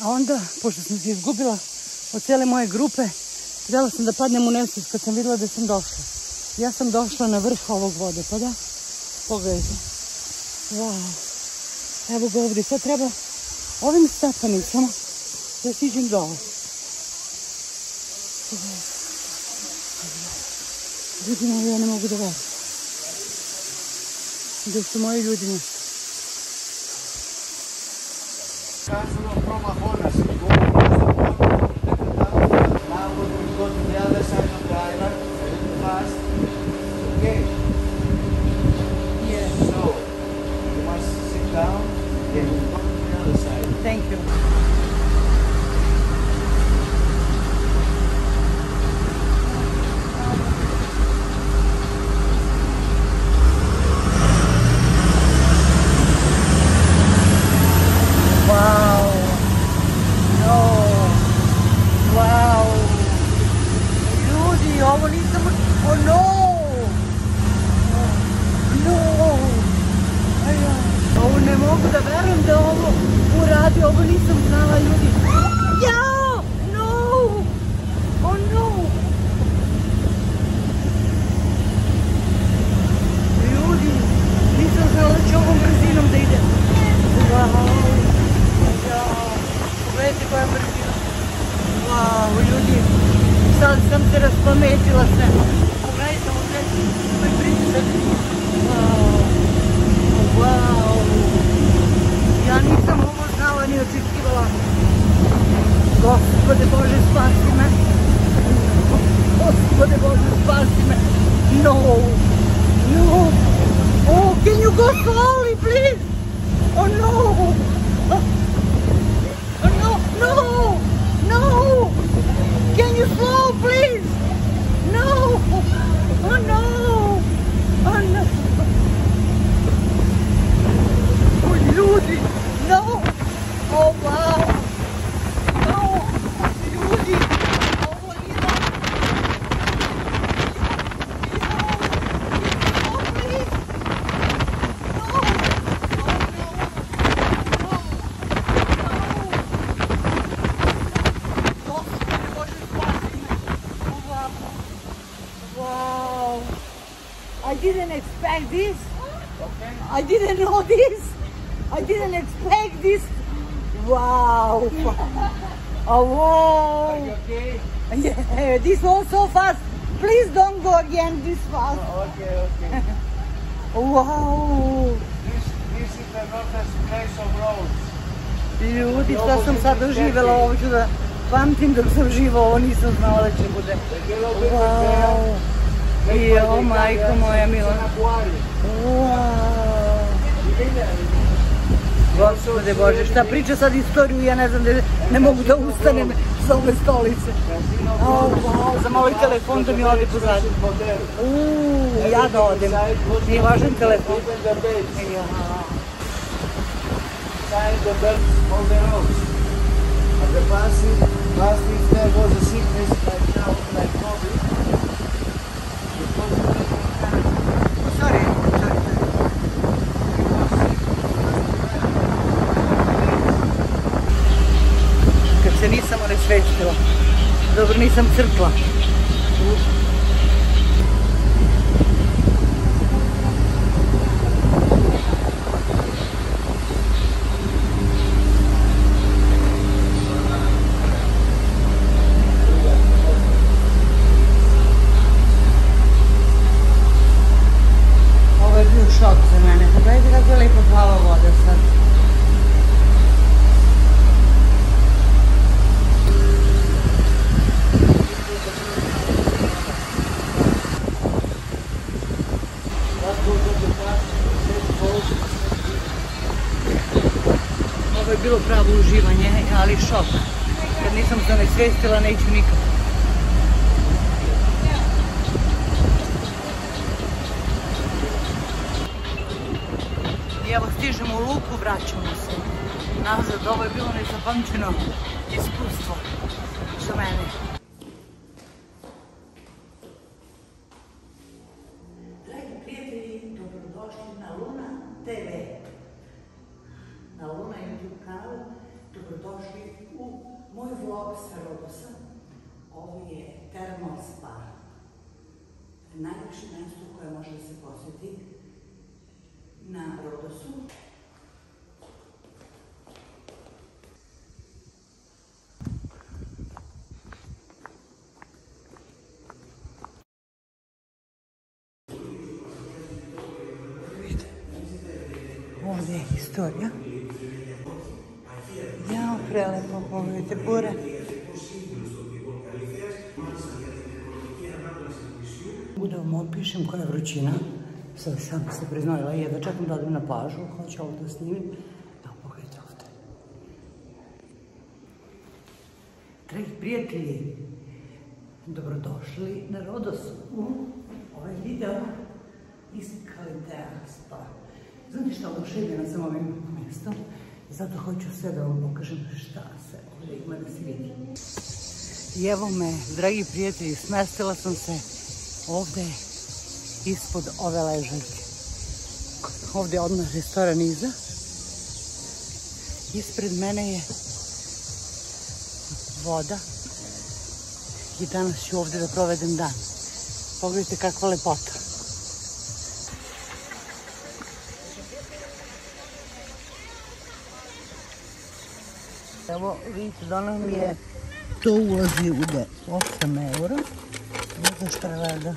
A onda, pošto sam se izgubila od cijele moje grupe, htjela sam da padnem u nesvijest kad sam vidjela da sam došla. Ja sam došla na vrh ovog vodopada. Pogledajte. Wow. Evo ga ovdje. Sad treba ovim stepenicama da siđem dole. Ljudima, ja ne mogu da verujem. Gdje su moji ljudi? Kažemo proma horas. Oh, wow. Are you okay? Yeah, this was so fast. Please don't go again this fast. Oh, okay, okay. Wow. This is the Rodos place of roads. Ljudi, šta sam sad doživjela, ovo ću da pamtim dok sam živa, ovo nisam znala da će bude. Wow. I o majko moja mila. Wow. Gospode Bože, šta priča sad istoriju, ja ne znam da ne mogu da ustanem sa ove stolice. Za moj telefon da mi ode pozad. Ja da odem. Nije važan telefon. Nisam onesvestila. Dobro, nisam crkla. Ovo je bio šok za mene. Pogledajte kako je lepo plava voda sad. Ovo je bilo pravo uživanje, ali šok. Kad nisam se onesvestila, neću nikako. I evo stižemo u luku, vraćamo se nazad. Ovo je bilo nezapamćeno iskustvo za mene. Došli u moj vlog sa Rodosom. Ovo je termal spa. Najljepše mesto koje može da se posjeti na Rodosu. Ovdje je historija. Jao, prelepo, pogledajte bure. Mogu da vam opišem koja je vrućina. Sada sam se priznojila i jedva čekam da odem na plažu. Hoću ovo da snimim. Evo, pogledajte ovdje. Dragi prijatelji, dobrodošli na Rodos u ovaj video iz Kaliterosta. Znate šta, oduševljena sam ovim mjestom, zato hoću sve da vam pokažem šta se ovdje ima da se vidi. I evo me, dragi prijatelji, smestila sam se ovdje ispod ove ležaljke. Ovdje je odmah restoran iza. Ispred mene je voda i danas ću ovdje da provedem dan. Pogledajte kakva lepota. Evo, vidite, dono mi je, to ulazi u 8 eura. Ovo što rada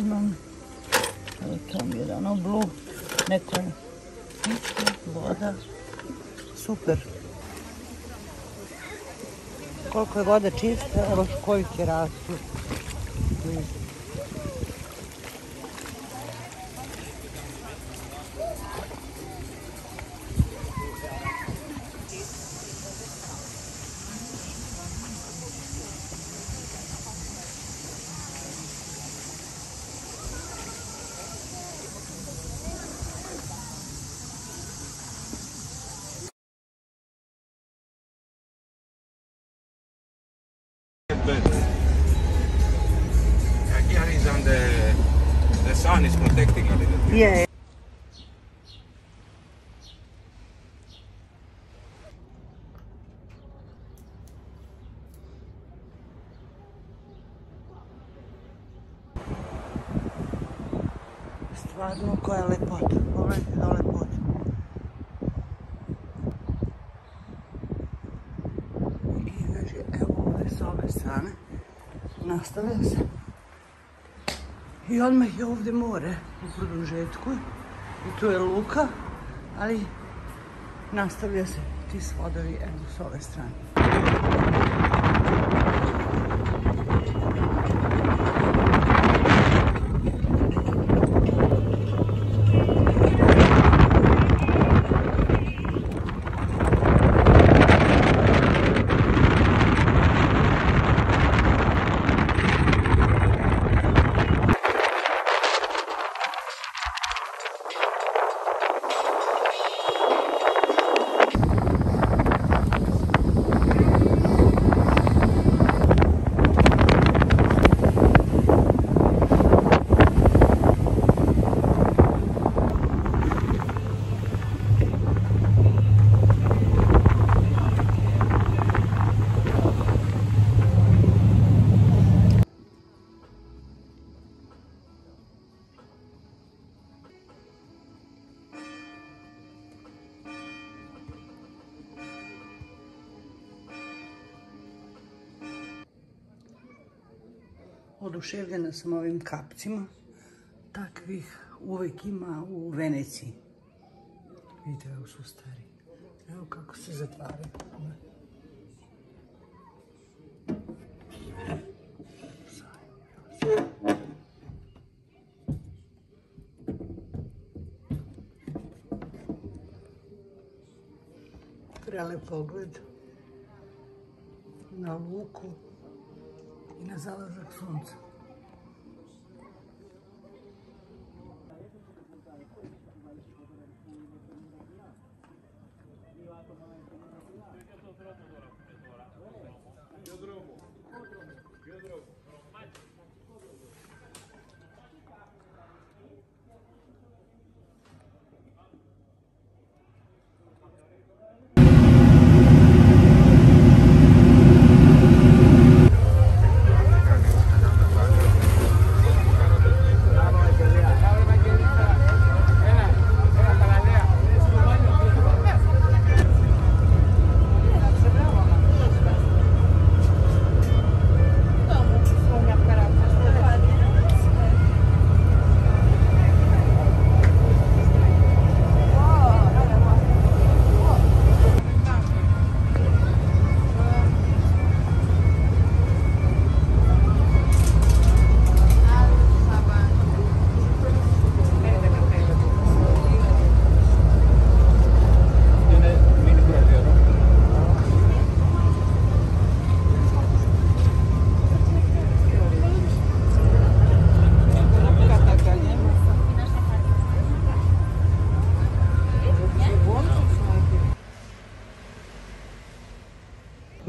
imam, to mi je dano blu, neko je voda, super. Koliko je voda čista, evo školjke rastu. Here is on the sun is protecting a little bit. Yeah. Stvarno koja lepota, pogledajte da lepota. S ove strane nastavljam se i odmah je ovdje more u produžetku i tu je luka, ali nastavlja se ti svodovi evo s ove strane. Oduševljena sam ovim kapcima, takvih uvek ima u Veneciji. Vidite, evo su stari. Evo kako se zatvaraju. Prelep pogled na luku i na zalazak sunca.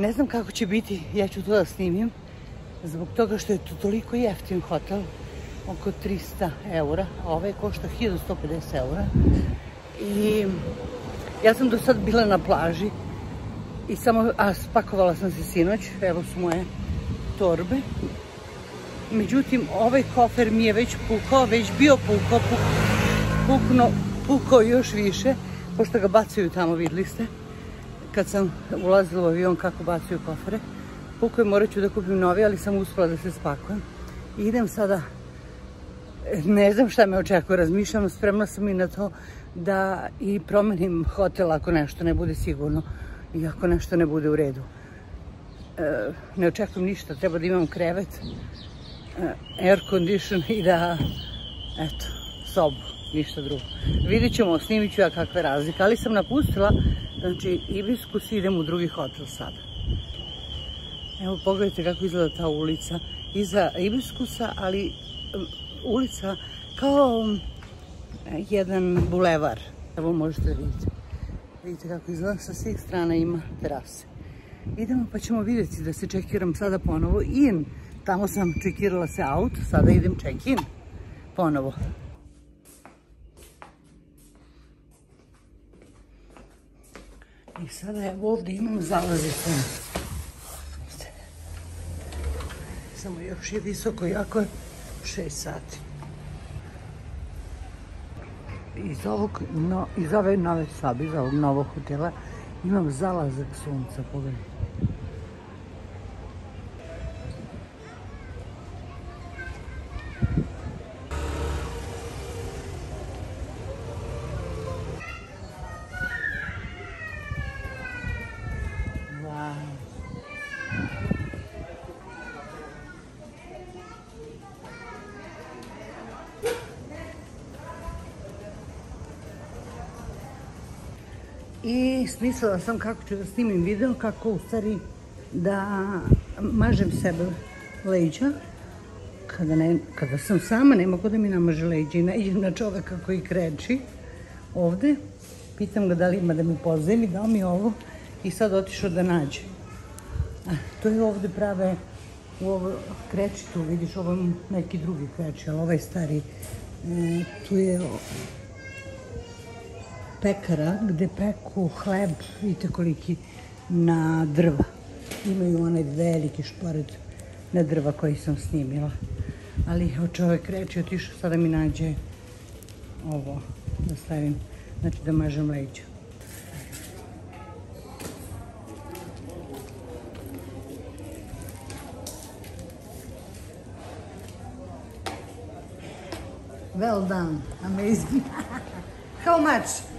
Ne znam kako će biti, ja ću to da snimim, zbog toga što je to toliko jeftin hotel, oko 300 eura, a ovaj košta 1150 eura. I ja sam do sad bila na plaži, a spakovala sam se sinoć, evo su moje torbe. Međutim, ovaj kofer mi je već bio pukao još više, pošto ga bacaju tamo, videli ste. Kad sam ulazila u avion kako bacaju kofere, pukao je, morat ću da kupim novi, ali sam uspela da se spakujem. Idem sada, ne znam šta me očekuje, razmišljam, spremna sam i na to da i promenim hotel ako nešto ne bude sigurno i ako nešto ne bude u redu. Ne očekujem ništa, treba da imam krevet, air condition i da, eto, sobu, ništa drugo. Vidjet ćemo, snimit ću ja kakve razlike, ali sam napustila, znači, Ibiscus, idem u drugi hotel sada. Evo, pogledajte kako izgleda ta ulica iza Ibiscusa, ali ulica kao jedan bulevar. Evo, možete da vidite. Vidite kako izgleda, sa svih strana ima terase. Idemo pa ćemo vidjeti da se čekiram sada ponovo in. Tamo sam čekirala se out, sada idem check in ponovo. I sada evo ovdje imam zalazicu. Samo još je visoko, jako je 6 sati. Iz ove nove sobe, iz ovog novog hotela, imam zalazak sunca, pogledajte. I smislila sam kako ću da snimim video, kako u stvari da mažem sebe leđa. Kada sam sama, nema ko da mi namaže leđa i nađem na čoveka koji kreči ovde. Pitam ga da li ima da mi pozemi, dao mi ovo i sad otišao da nađe. To je ovde prave, u ovo kreči tu, vidiš, ovo neki drugi kreči, ali ovaj stari, tu je pekara gde peku hleb, vidite koliki, na drva. Imaju onaj veliki špored na drva koji sam snimila. Ali čovek reče, otišao sada mi nađe ovo da stavim, znači da mažem leđa. Well done, amazing. How much?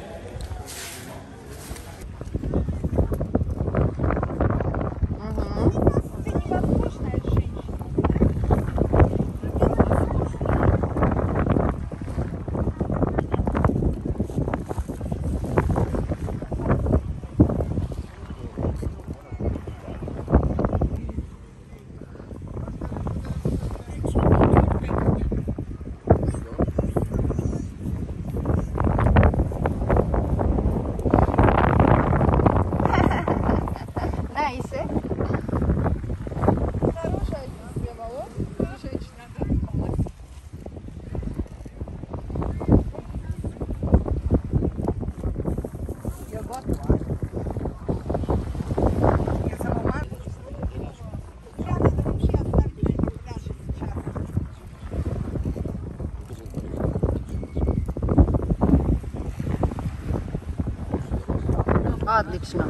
Odlično.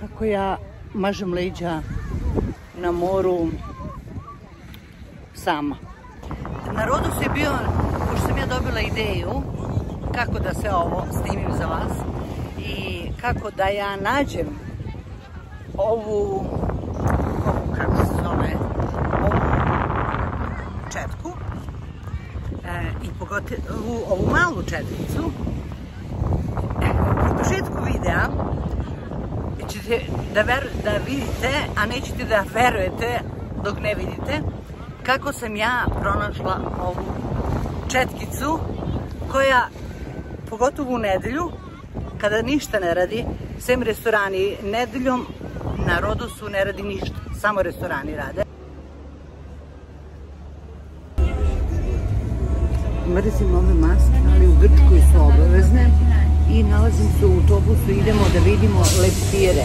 Kako ja mažem leđa na moru sama. Na Rodosu je bio, pošto sam ja dobila ideju kako da se ovo snimim za vas i kako da ja nađem ovu kako se zove, ovu četku i pogotovo ovu malu četkicu. U početku videa ćete da vidite, a nećete da verujete dok ne vidite, kako sam ja pronašla ovu četkicu koja, pogotovo u nedelju, kada ništa ne radi, sem restorani nedeljom na Rodosu ne radi ništa, samo restorani rade. Mrzim ove maske, ali u Grčkoj su obavezne i nalazim se u autobusu, idemo da vidimo leptire.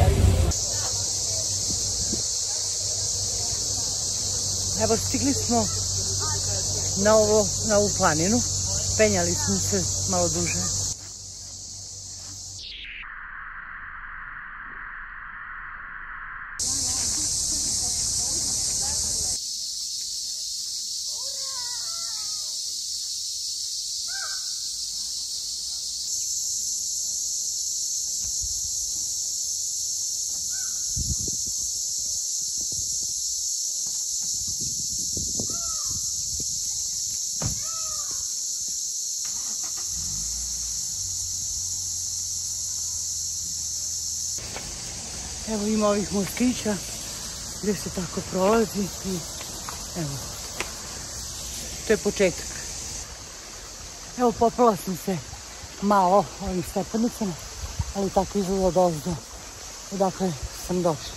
Evo stigli smo na ovu planinu, penjali smo se malo duže. Evo ima ovih mostića gdje se tako prolazi i evo, to je početak. Evo popela sam se malo ovim stepenicama, ali tako izgleda odozdo, odakle sam došla.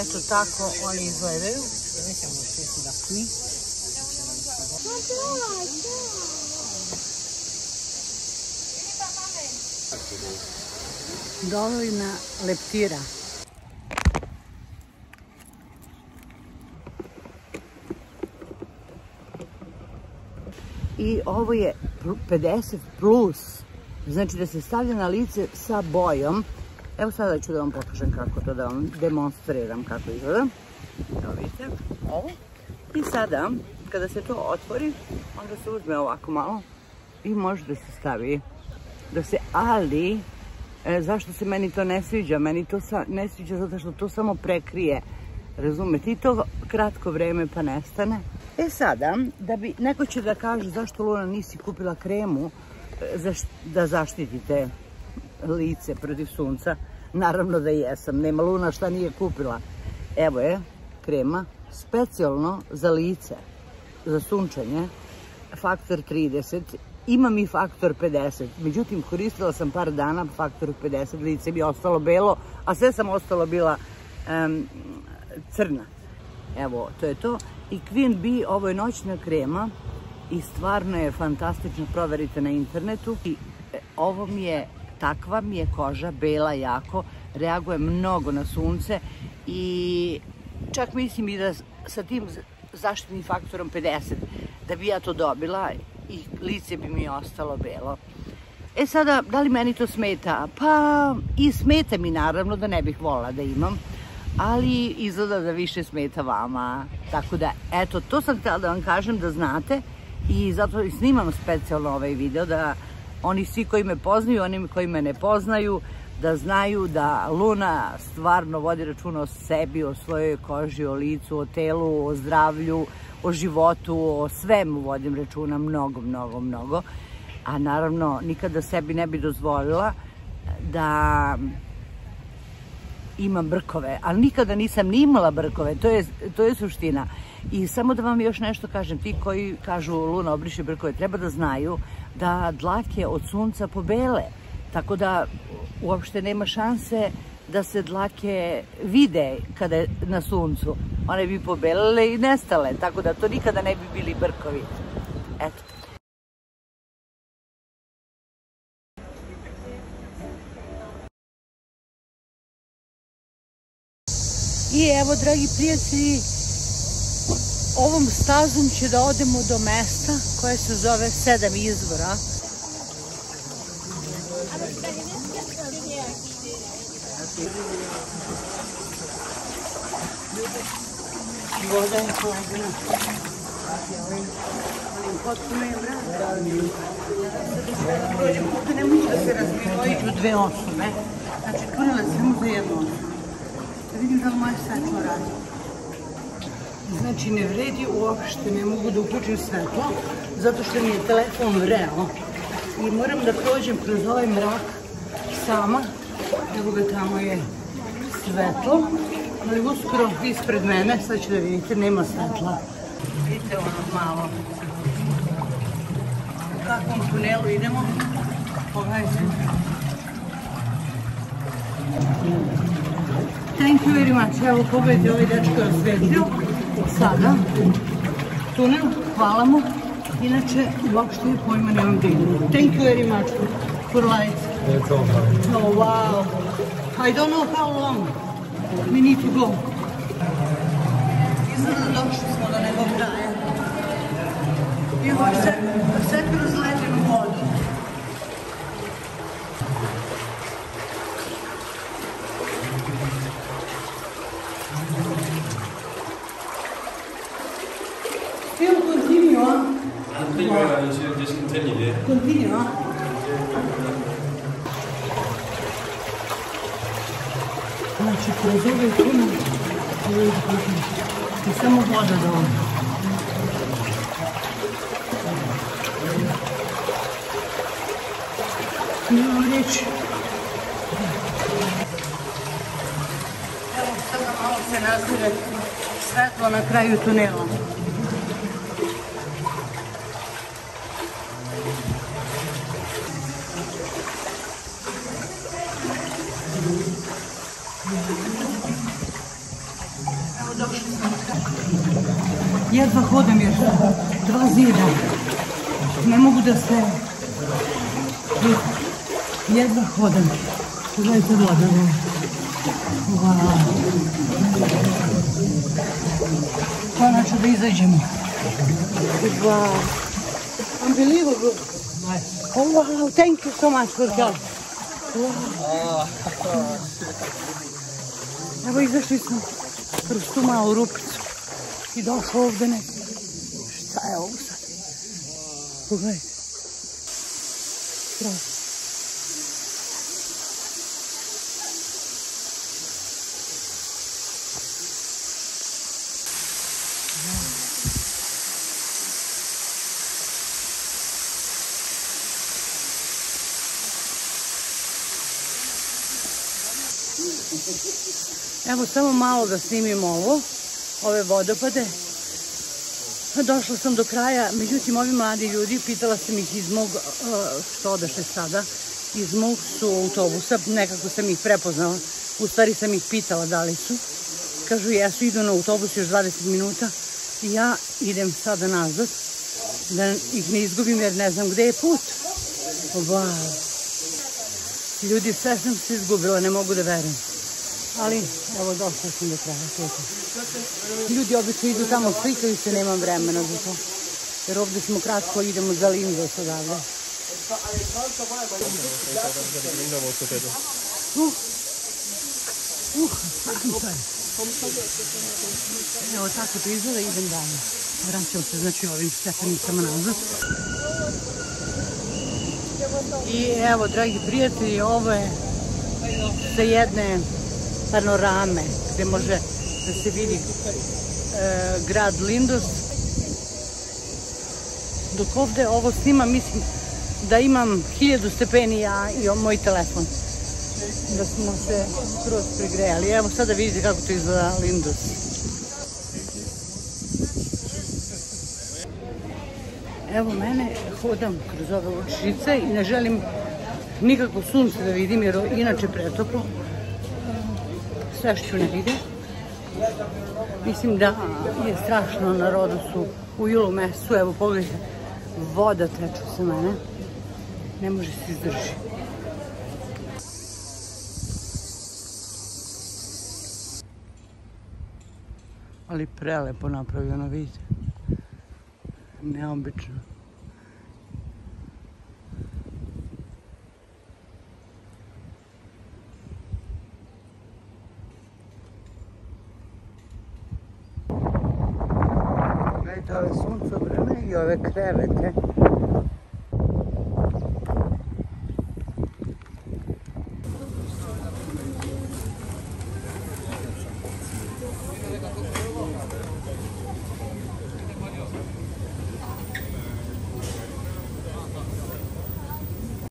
Eto tako oni izgledaju. Dolina leptira. I ovo je 50 plus, znači da se stavlja na lice sa bojom. Evo sada ću da vam pokažem kako to, da vam demonstriram kako izgleda. Evo vidite, ovo. I sada, kada se to otvori, onda se uzme ovako malo i može da se stavi. Ali, zašto se meni to ne sviđa? Meni to ne sviđa zato što to samo prekrije, razumete, i to kratko vreme pa nestane. E sada, da bi neko će da kaže zašto Luna nisi kupila kremu da zaštitite lice protiv sunca, naravno da jesam, nema Luna šta nije kupila. Evo je krema specijalno za lice, za sunčanje, faktor 30. Imam i faktor 50, međutim koristila sam par dana faktor 50, lice mi je ostalo belo, a sve sam ostalo bila crna. Evo, to je to. I Queen Bee, ovo je noćna krema i stvarno je fantastično, proverite na internetu. I ovo mi je, takva mi je koža, bela jako, reaguje mnogo na sunce i čak mislim i da sa tim zaštitnim faktorom 50, da bi ja to dobila i lice bi mi ostalo belo. E sada, da li meni to smeta? Pa, i smeta mi naravno, da ne bih volila da imam, ali izgleda da više smeta vama. Tako da, eto, to sam htjela da vam kažem, da znate, i zato i snimam specijalno ovaj video, da oni svi koji me poznaju, oni koji me ne poznaju, da znaju da Luna stvarno vodi računa o sebi, o svojoj koži, o licu, o telu, o zdravlju, o životu, o svemu vodim računa mnogo, mnogo, mnogo. A naravno, nikada sebi ne bi dozvolila da imam brkove, ali nikada nisam ni imala brkove, to je suština. I samo da vam još nešto kažem, ti koji kažu Luna obriši brkove, treba da znaju da dlake od sunca pobele, tako da uopšte nema šanse da se dlake vide kada je na suncu. One bi pobelele i nestale, tako da to nikada ne bi bili brkovi. Eto. I evo, dragi prijatelji, ovom stazom će da odemo do mesta koje se zove 7 izvora. Voda je hladna. Potpuno je mrazno. Prođem puta, ne moći da se razvivojiću dve osobe. Znači, punila sam za jednu osobu. Da vidim da li moja svetlo radi. Znači, ne vredi uopšte, ne mogu da uključim svetlo, zato što mi je telefon vreo. I moram da prođem kroz ovaj mrak sama, nego ga tamo je svetlo. Ali uskoro ispred mene, sad ću da vidite, nema svetla. Vidite ono malo. U kakvom tunelu idemo? Pogledajte. thank you very much. Evo, pogledajte, ovaj dečko je osvetio. Sada, tunel, hvala mu. Inače, uopšte je pojma nemam bilo. Thank you very much for lights. That's all right. Oh, wow. I don't know how long we need to go. Izgleda došli smo do nekog kraja. I ovo je sve kroz ledenu vodu. Still continue, huh? I think you should just continue, yeah. Continue, huh? Znači, kroz ove tunel, i samo voda da ovdje. Nemo reći. Evo, sada malo se nazire svetlo na kraju tunela. Evo, došli smo. Jedva hodam jer dva zida. Ne mogu da se... Jedva hodam. Pogledajte voda. Wow. Konačno da izađemo. Wow. Unbelievable. Oh wow, thank you so much for help. Wow. Evo izašli smo kroz tu malu rupicu. I došlo ovde neko. Šta je ovo sad? Pogledajte. Strasno. Evo, samo malo da snimim ovo, ove vodopade. Došla sam do kraja, međutim, ovi mladi ljudi, pitala sam ih iz mog, što odaše sada, iz mog su autobusa, nekako sam ih prepoznala, u stvari sam ih pitala da li su. Kažu, jesu, idu na autobus još 20 minuta i ja idem sada nazad, da ih ne izgubim jer ne znam gde je put. Wow. Ljudi, sve sam se izgubila, ne mogu da verujem. Ali, evo, došla sam do kraja, sjećam. Ljudi obično idu tamo, slikaju se, nemam vremena za to. Jer ovde smo kratko, idemo za Lindos odavde. Evo, tako to izgleda, idem dalje. Vraćam se, znači, ovim stepenicama nazad. I evo, dragi prijatelji, ovo je sa jedne panorame gde može da se vidi grad Lindos. Dok ovde ovo snimam, mislim da imam 1000 stepeni ja i moj telefon. Da smo se skroz prigrejali. Evo sada vidite kako to izgleda Lindos. Evo mene, hodam kroz ove uličice i ne želim nikako sunce da vidim jer inače pretoplo. Strašću ne vide. Mislim da je strašno na Rodosu u julu mesecu. Evo pogledajte, voda teče sa mene. Ne može se izdržati. Ali prelepo napravljeno, vidite. Neobično. Gledajte ove suncobrane i ove krevete.